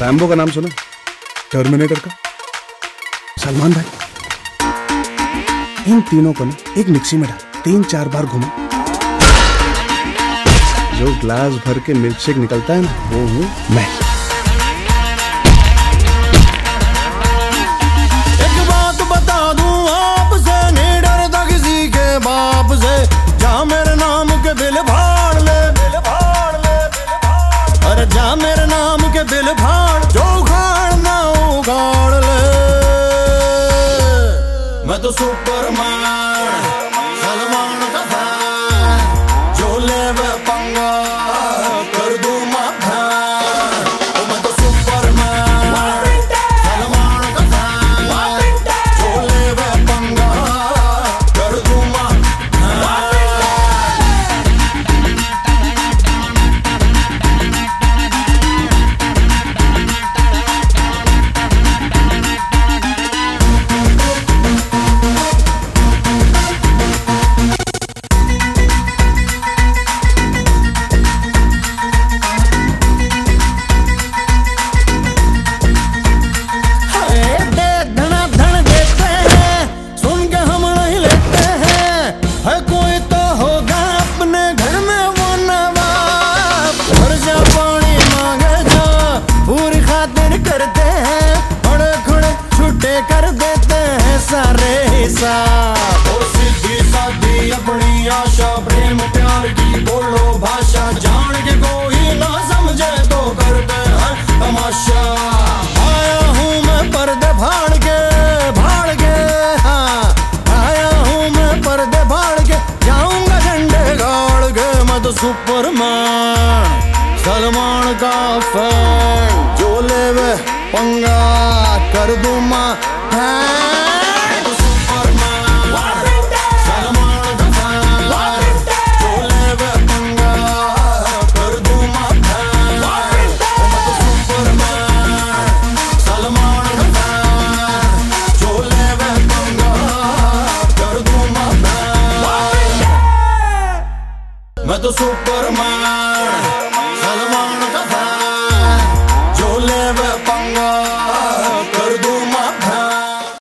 Rambo का नाम सुना? टर्मिनेटर का? सलमान भाई, इन तीनों को ना एक मिक्सी में डाल, 3-4 बार घुमा, जो ग्लास भर के मिल्कशेक निकलता है ना वो हूँ मैं। एक बात बता दूं आपसे, नहीं डरता किसी के बाप से, जा मेरे नाम के बिल फाड़ ले, अरे जा मेरे नाम के बिल फाड़, जो उखाड़ना उखाड़ ले। मैं तो सुपरमैन सलमान का फैन, जो ले सुपरमैन सलमान का फैन, जो ले वे पंगा कर दूमा है। मैं तो सुपरमैन।